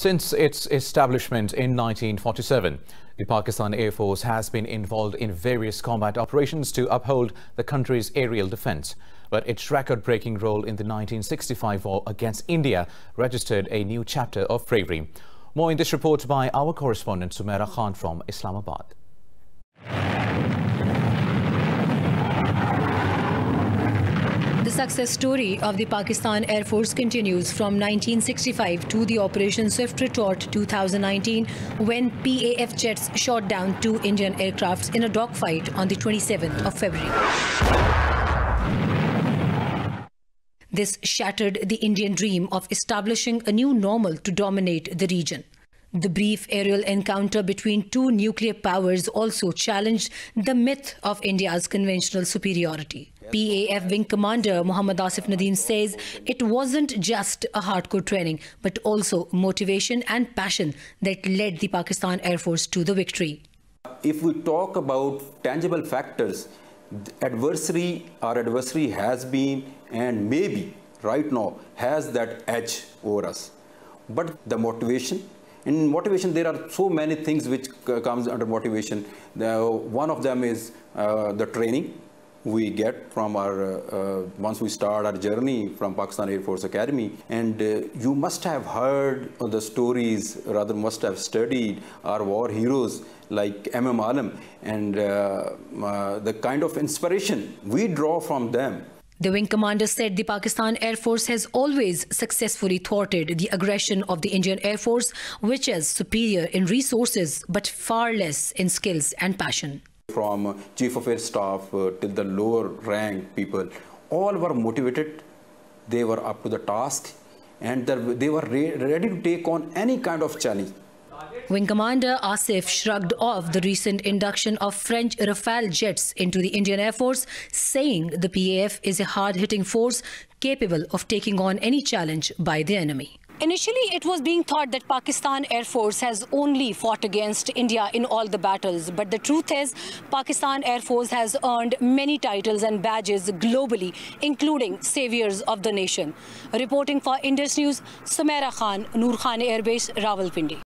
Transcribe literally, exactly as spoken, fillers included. Since its establishment in nineteen forty-seven, the Pakistan Air Force has been involved in various combat operations to uphold the country's aerial defense. But its record-breaking role in the nineteen sixty-five war against India registered a new chapter of bravery. More in this report by our correspondent Sumera Khan from Islamabad. The success story of the Pakistan Air Force continues from nineteen sixty-five to the Operation Swift Retort two thousand nineteen, when P A F jets shot down two Indian aircrafts in a dogfight on the twenty-seventh of February. This shattered the Indian dream of establishing a new normal to dominate the region. The brief aerial encounter between two nuclear powers also challenged the myth of India's conventional superiority. P A F Wing Commander Muhammad Asif Nadim says it wasn't just a hardcore training, but also motivation and passion that led the Pakistan Air Force to the victory. If we talk about tangible factors, adversary, our adversary has been and maybe right now has that edge over us. But the motivation, in motivation, there are so many things which comes under motivation. Now, one of them is uh, the training we get from our, uh, uh, once we start our journey from Pakistan Air Force Academy. And uh, you must have heard the stories, rather must have studied our war heroes like M. M. Alam, and uh, uh, the kind of inspiration we draw from them. The wing commander said the Pakistan Air Force has always successfully thwarted the aggression of the Indian Air Force, which is superior in resources but far less in skills and passion. From Chief of Air Staff uh, till the lower rank people, all were motivated, they were up to the task, and they were re ready to take on any kind of challenge. Wing Commander Asif shrugged off the recent induction of French Rafale jets into the Indian Air Force, saying the P A F is a hard-hitting force capable of taking on any challenge by the enemy. Initially, it was being thought that Pakistan Air Force has only fought against India in all the battles. But the truth is, Pakistan Air Force has earned many titles and badges globally, including saviors of the nation. Reporting for Indus News, Sumera Khan, Nur Khan Air Base, Rawalpindi.